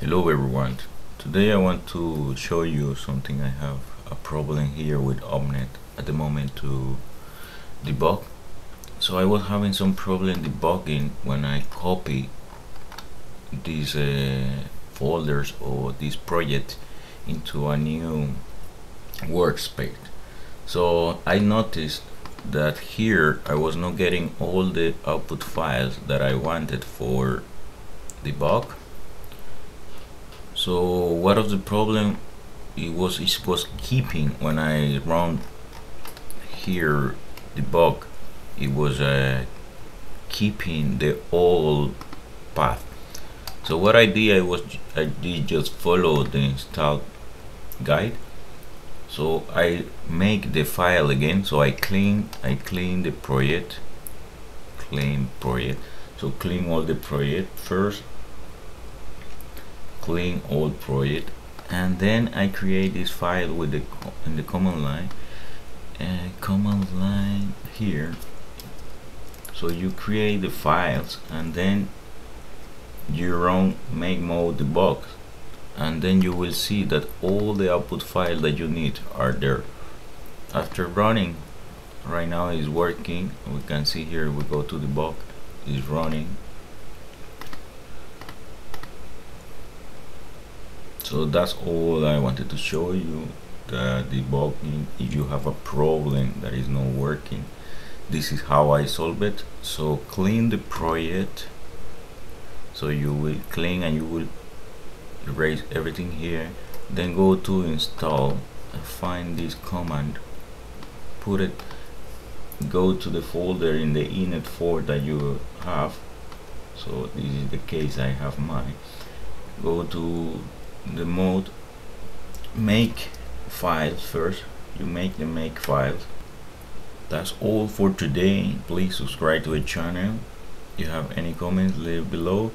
Hello everyone, today I want to show you something. I have a problem here with OMNet at the moment to debug. So I was having some problem debugging when I copy these folders or this project into a new workspace. So I noticed that here I was not getting all the output files that I wanted for debug. So what of the problem it was keeping when I run here debug, it was keeping the old path. So what I did I did just follow the install guide. So I make the file again. So I clean the project, so clean all the project first. Clean all project, and then I create this file with the command line here. So you create the files and then you run make mode debug, and then you will see that all the output files that you need are there. After running, right now is working. We can see here, we go to debug, is running. So that's all I wanted to show you, the debugging. If you have a problem that is not working, this is how I solve it. So clean the project, so you will clean and you will erase everything here, then go to install and find this command, put it, go to the folder in the Inet folder that you have. So this is the case, I have mine. Go to the mode, make files first, you make the make files. That's all for today. Please subscribe to the channel. If you have any comments, leave below.